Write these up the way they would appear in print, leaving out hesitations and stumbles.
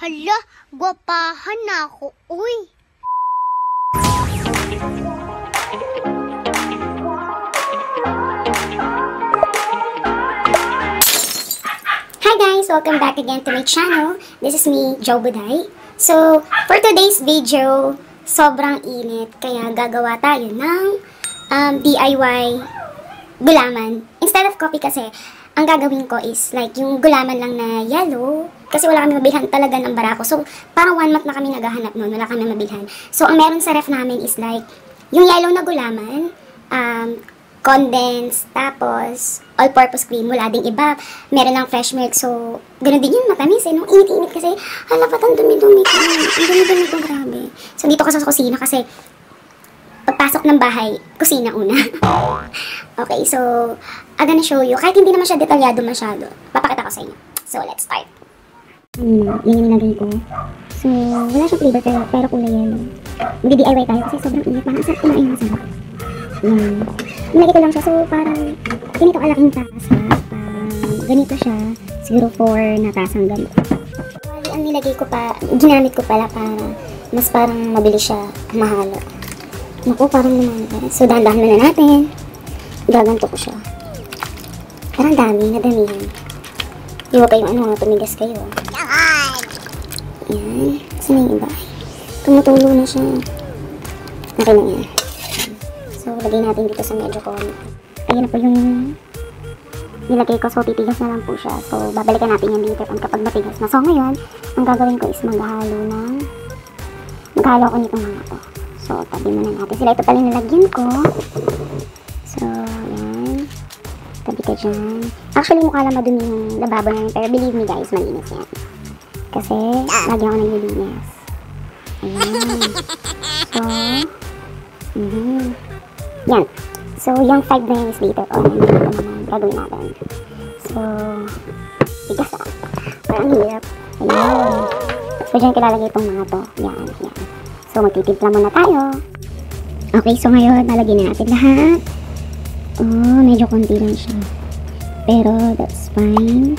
Hala, gwapahan ako, uy! Hi guys! Welcome back again to my channel. This is me, Joe Buday. So, for today's video, sobrang init. Kaya gagawa tayo ng DIY gulaman. Instead of coffee kasi, ang gagawin ko is like yung gulaman lang na yellow kasi wala kami mabilhan talaga ng barako. So, parang 1 month na kami naghahanap noon. Wala kami mabilhan. So, ang meron sa ref namin is like yung yellow na gulaman, condensed, tapos all-purpose cream. Wala ding iba. Meron lang fresh milk. So, ganun din yun. Matamis eh. Nung init-init kasi, hala ba't ang dumi-dumi ko? Ang dumi-dumi ko, grabe. So, dito ko sa kusina kasi pagpasok ng bahay, kusina una. Okay, so I'm gonna show you. Kahit hindi naman siya detalyado masyado, papakita ko sa inyo. So, let's start. Yan yung nilagay ko. So, wala siyang flavor pero kulay yellow. Mag-DIY tayo kasi sobrang init. Parang asap kumain na sarap. Yan. Nilagay ko lang siya. So, parang ganito alaking tasa. Ganito siya. Siguro 4 na tasang ganito. Bali, ang nilagay ko pa, ginamit ko pala para mas parang mabilis siya mahalo. Naku, parang lumalabas. So, dahan-dahan na natin. Gaganto ko siya. Parang dami, nadamihan. Iwa pa yung ano, tumigas kayo. Ayan. Kasi na yung iba. Tumutulo na siya. Okay na yan. So, lagay natin dito sa medyo ko. Ayan na po yung nilagay ko. So, titigas na lang po siya. So, babalikan natin yan dito kapag matigas na. So, ngayon, ang gagawin ko is maghalo ko nitong mga to. So, tabi muna natin sila. Ito pala yung nalagyan ko. So, ayan. Tabi ka dyan. Actually, mukha lang madumi yung lababo namin. Pero believe me guys, malinis yan. Kasi, lagi ako naglilinis. Ayan. So, yan. So, yung 5 na yun is dito. O, dito naman. Gagawin natin. So, bigas lang. Parang hirap. Ayan. So, dyan kilalagay itong mga to. Ayan, ayan. So, magtitimpla muna tayo. Okay, so ngayon, lalagyan na natin lahat. Oh, medyo konti lang siya. Pero, that's fine.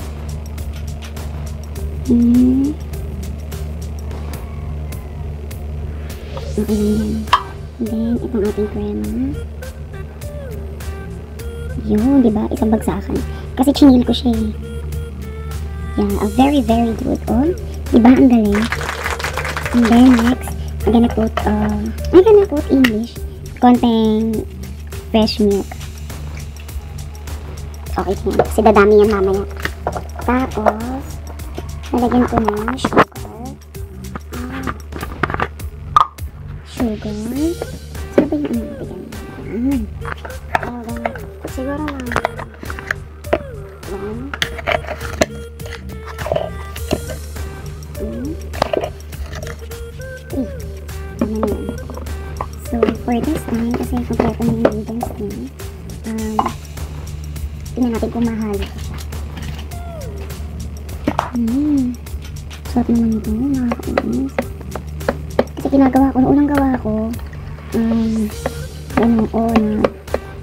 Okay lang yan. And then, itong ating crema. Yun, diba? Isang bagsakan. Kasi chinil ko siya eh. Yeah, very, very good. Oh, diba? Ang galing. And then, next. I'm gonna put English, konting fresh milk. Okay, tingnan. Kasi dadami yan mamaya. Tapos, nalagyan ko na sugar. Saan ba yung nabigyan? Ayan. Siguro na. So, for this time, kasi kompleto na yung ingredients niya, tingnan natin kung mahalo ko siya. Sarap naman ito, nakakainis. Kasi ginagawa ko, noong unang gawa ko,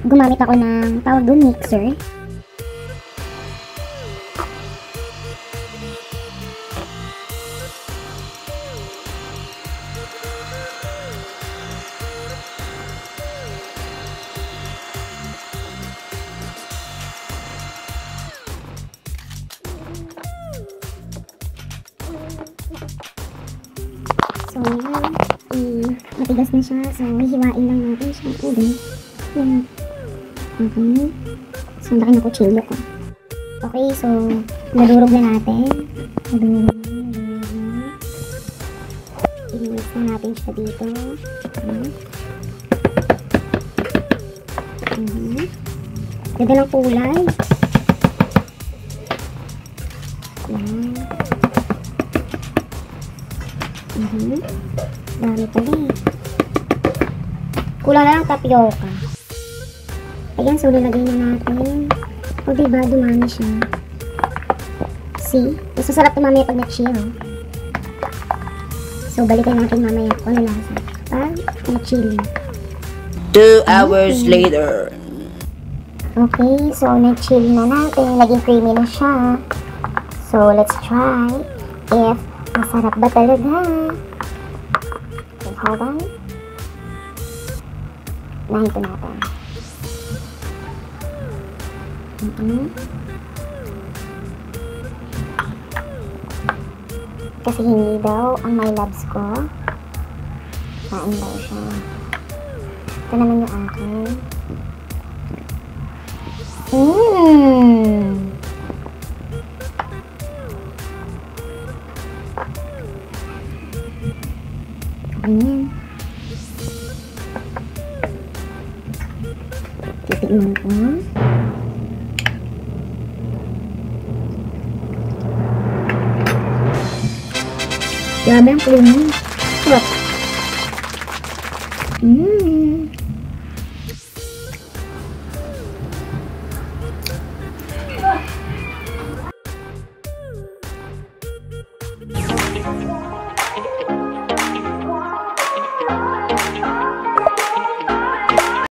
gumamit ako ng tawag doon, mixer. So, ayan. Matigas na siya. So, hiwain lang natin siya. Ayan. Ayan. Okay. So, ang laki na kutsilyo ko. Okay. So, nadurog na natin. Nadurog. Iinis na natin siya dito. Ayan. Ganda ng kulay. Ayan. Dami pala eh. Kulang na lang tapioca. Ayan, so nilagay na natin. O diba, dumami siya. See? Mas masarap ito mamaya pag na-chill. So balikan natin mamaya kung ano lasa. Pag na-chili. 2 hours later. Okay, so na-chili na natin. Naging creamy na siya. So let's try if Ang sarap ba talaga? Hold on. 9 natin. Kasi hindi daw ang my loves ko. Maan daw siya. Ito naman yung akin. Titignan ko. Grabe ang cream niya. Sarap.